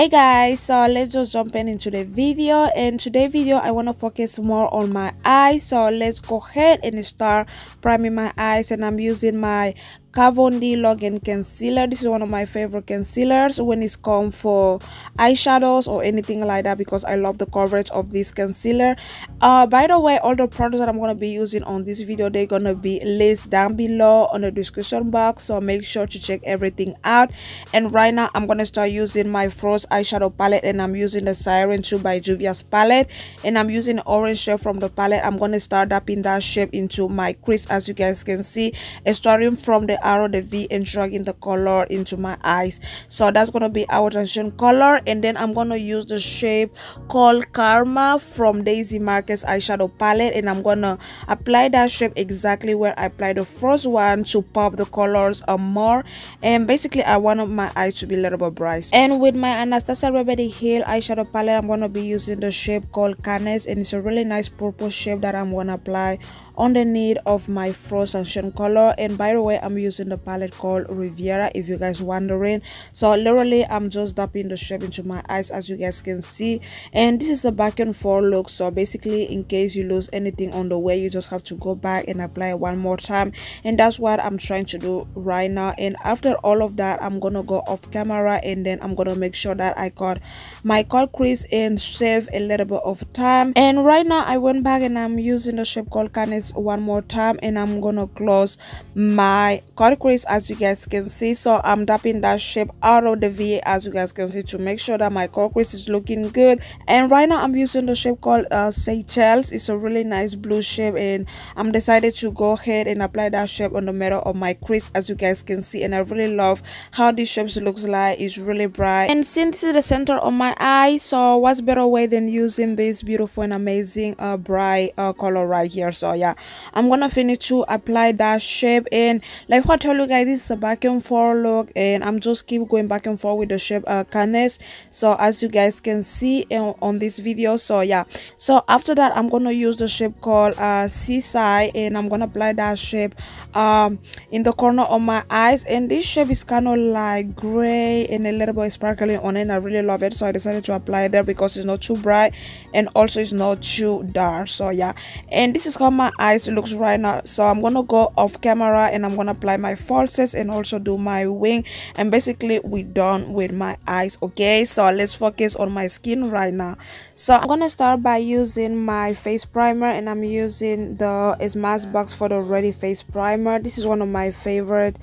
Hey guys, so let's just jump into the video. And today's video I want to focus more on my eyes, so let's go ahead and start priming my eyes. And I'm using my Kat Von D Lock-It concealer. This is one of my favorite concealers when it's come for eyeshadows or anything like that, because I love the coverage of this concealer. By the way, all the products that I'm going to be using on this video, they're going to be listed down below on the description box, so make sure to check everything out. And right now I'm going to start using my Frost eyeshadow palette, and I'm using the Siren 2 by Juvia's palette, and I'm using orange shade from the palette. I'm going to start dapping that shape into my crease, as you guys can see, starting from the arrow, the V, and dragging the color into my eyes. So that's gonna be our transition color. And then I'm gonna use the shape called Karma from Daisy Marquez eyeshadow palette, and I'm gonna apply that shape exactly where I applied the first one to pop the colors more. And basically I want my eye to be a little bit bright. And with my Anastasia Beverly Hills eyeshadow palette, I'm gonna be using the shape called Candid, and it's a really nice purple shape that I'm gonna apply underneath of my Frost Sunshine color. And by the way, I'm using the palette called Riviera, if you guys wondering. So literally I'm just dapping the shape into my eyes, as you guys can see. And this is a back and forth look, so basically in case you lose anything on the way, you just have to go back and apply one more time. And that's what I'm trying to do right now. And after all of that, I'm gonna go off camera, and then I'm gonna make sure that I got my cut crease and save a little bit of time. And right now I went back and I'm using the shape called Candid one more time, and I'm gonna close my cut crease, as you guys can see. So I'm dapping that shape out of the V, as you guys can see, to make sure that my cut crease is looking good. And right now I'm using the shape called Seychelles. It's a really nice blue shape, and I'm decided to go ahead and apply that shape on the middle of my crease, as you guys can see. And I really love how these shapes looks like. It's really bright. And since this is the center of my eye, so what's better way than using this beautiful and amazing bright color right here. So yeah, I'm gonna finish to apply that shape. And like what I tell you guys, this is a back and forth look, and I'm just keep going back and forth with the shape Candid, so as you guys can see on this video. So yeah, so after that I'm gonna use the shape called Seaside, and I'm gonna apply that shape in the corner of my eyes. And this shape is kind of like gray and a little bit sparkly on it, and I really love it. So I decided to apply there because it's not too bright and also it's not too dark. So yeah, and this is how my eyes looks right now. So I'm gonna go off camera, and I'm gonna apply my falsies and also do my wing, and basically we done with my eyes. Okay, so let's focus on my skin right now. So I'm gonna start by using my face primer, and I'm using the Smashbox for the Ready Face Primer. This is one of my favorite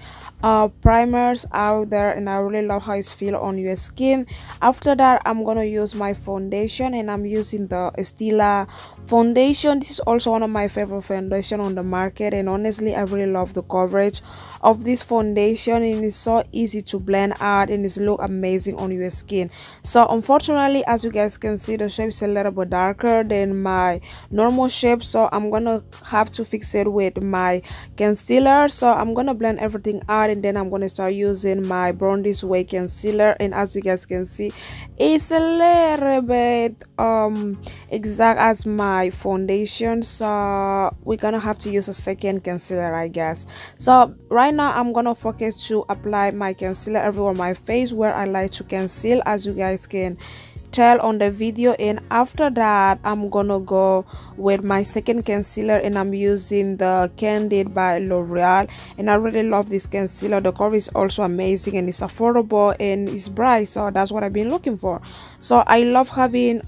primers out there, and I really love how it feels on your skin. After that, I'm gonna use my foundation, and I'm using the Stila foundation. This is also one of my favorite foundation on the market, and honestly I really love the coverage of this foundation, and it's so easy to blend out, and it's look amazing on your skin. So unfortunately, as you guys can see, the shape is a little bit darker than my normal shape, so I'm gonna have to fix it with my concealer. So I'm gonna blend everything out, and then I'm gonna start using my Born This Way concealer. And as you guys can see, it's a little bit exact as my foundation, so we're gonna have to use a second concealer, I guess. So right now I'm gonna focus to apply my concealer everywhere on my face where I like to conceal, as you guys can tell on the video. And after that I'm gonna go with my second concealer, and I'm using the Candid by L'Oreal, and I really love this concealer. The cover is also amazing, and it's affordable, and it's bright, so that's what I've been looking for. So I love having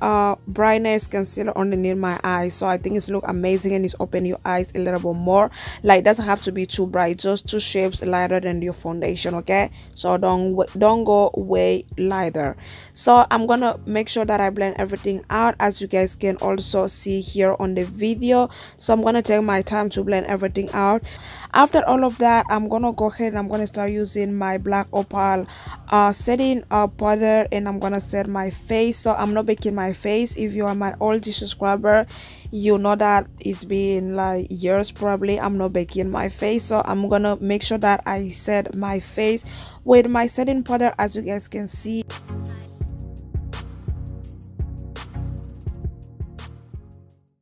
brightness concealer underneath my eyes, so I think it's look amazing, and it's open your eyes a little bit more. Like, it doesn't have to be too bright, just two shapes lighter than your foundation. Okay, so don't go way lighter. So I'm gonna make sure that I blend everything out, as you guys can also see here on the video. So I'm gonna take my time to blend everything out. After all of that, I'm gonna go ahead and I'm gonna start using my Black Opal setting powder, and I'm gonna set my face. So I'm not baking my face. If you are my old subscriber, you know that it's been like years probably I'm not baking my face. So I'm gonna make sure that I set my face with my setting powder, as you guys can see.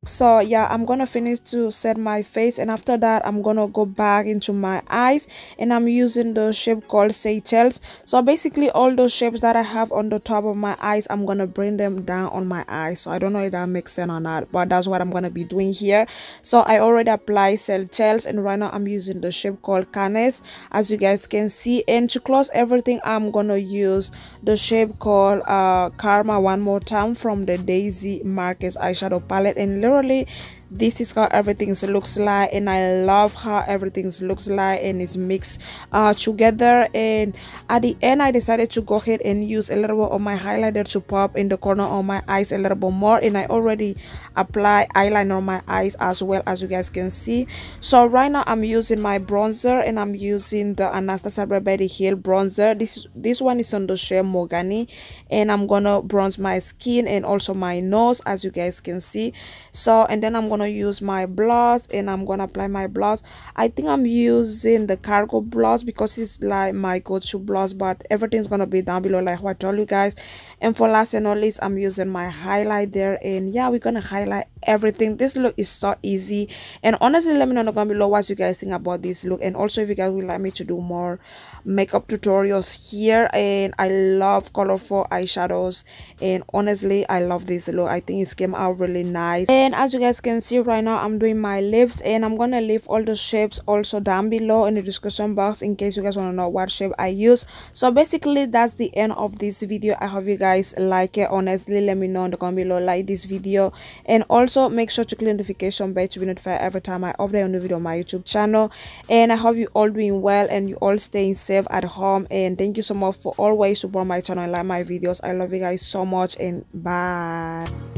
So yeah, I'm gonna finish to set my face, and after that I'm gonna go back into my eyes, and I'm using the shape called Seychelles. So basically all those shapes that I have on the top of my eyes, I'm gonna bring them down on my eyes. So I don't know if that makes sense or not, but that's what I'm gonna be doing here. So I already applied Seychelles, and right now I'm using the shape called Canes, as you guys can see. And to close everything, I'm gonna use the shape called Karma one more time from the Daisy Marquez eyeshadow palette, and literally this is how everything looks like, and I love how everything looks like, and it's mixed together. And at the end I decided to go ahead and use a little bit of my highlighter to pop in the corner of my eyes a little bit more, and I already apply eyeliner on my eyes as well, as you guys can see. So right now I'm using my bronzer, and I'm using the Anastasia Beverly Hills bronzer. This one is on the shade Mogani, and I'm gonna bronze my skin and also my nose, as you guys can see. So, and then I'm gonna use my blush, and I'm gonna apply my blush. I think I'm using the Cargo blush because it's like my go-to blush, but everything's gonna be down below like what I told you guys. And for last and not least, I'm using my highlight there, and yeah, we're gonna highlight everything. This look is so easy, and honestly, let me know in the comment below what you guys think about this look, and also if you guys would like me to do more makeup tutorials here. And I love colorful eyeshadows, and honestly I love this look. I think it came out really nice. And as you guys can see, right now I'm doing my lips, and I'm gonna leave all the shapes also down below in the description box in case you guys want to know what shape I use. So basically that's the end of this video. I hope you guys like it. Honestly, let me know in the comment below like this video, and also make sure to click the notification bell to be notified every time I upload a new video on my YouTube channel. And I hope you all doing well, and you all staying safe at home, and thank you so much for always support my channel and like my videos. I love you guys so much, and bye.